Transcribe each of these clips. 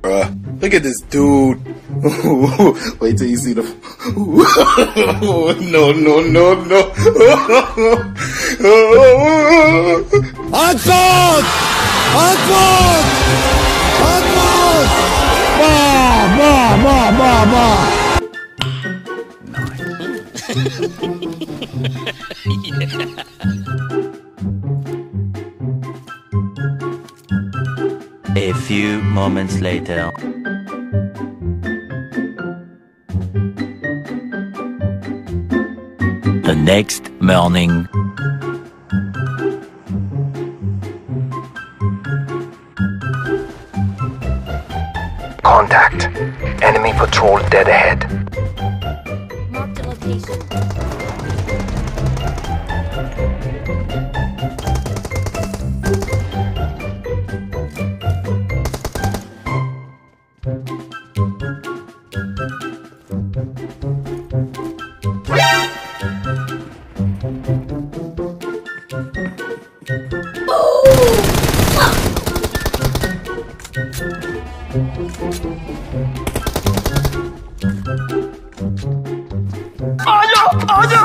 Bruh, look at this dude. Wait till you see the. No. Antwort! Ma! A few moments later. The next morning. Contact. Enemy patrol dead ahead. Mark the location. Aja!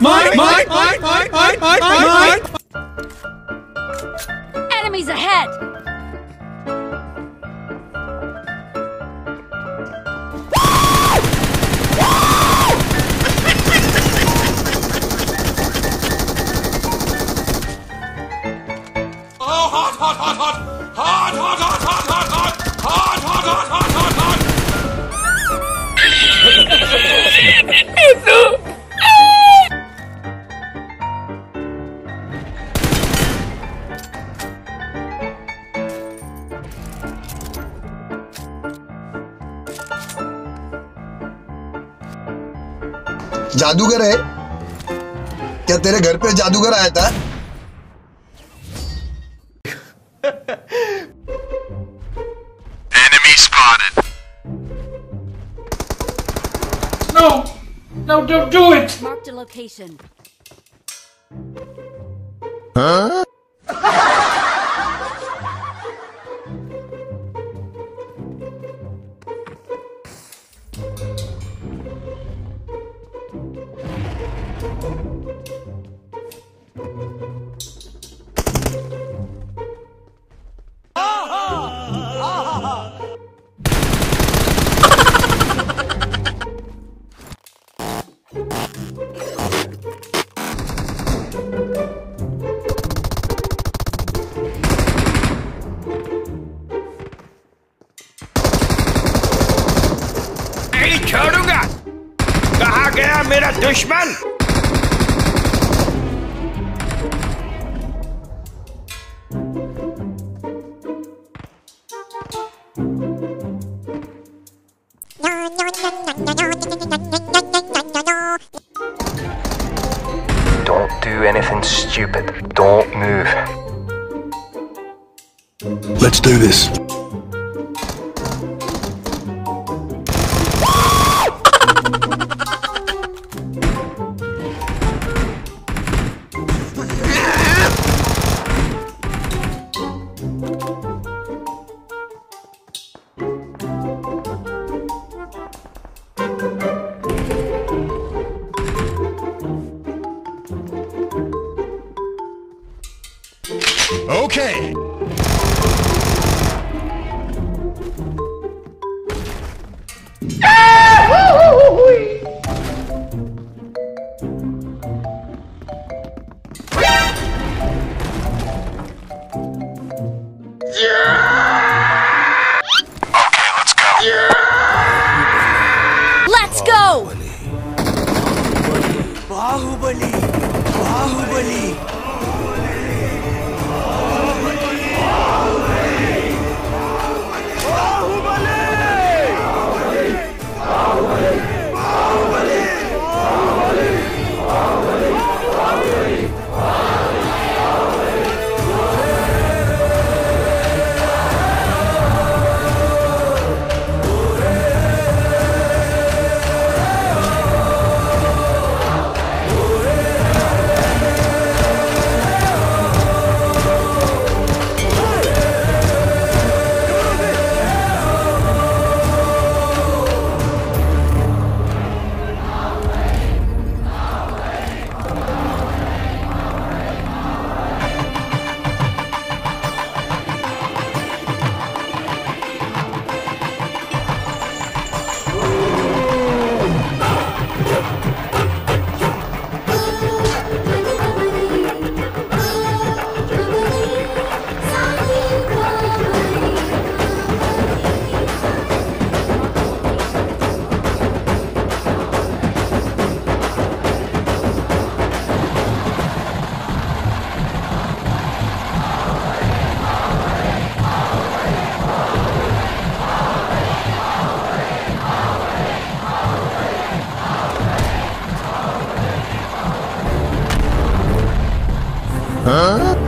Mine! Enemies ahead! जादूगर है क्या? तेरे घर पे जादूगर आया था? Enemy spotted. No, no, don't do it. Mark the location. Huh? नहीं छोड़ूंगा। कहाँ गया मेरा दुश्मन? Don't do anything stupid. Don't move. Let's do this. Okay. Let's go. Baahubali. हाँ?